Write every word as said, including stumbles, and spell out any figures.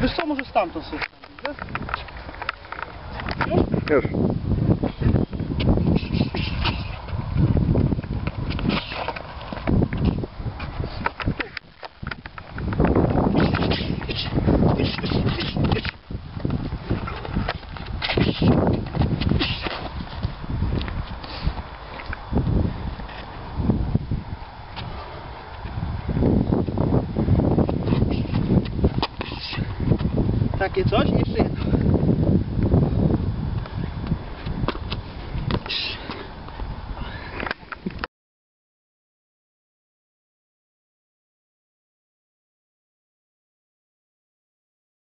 Wiesz co, może stamtąd sobie wstąpić, wiesz? Już? Już. Takie coś nie przyjdzie.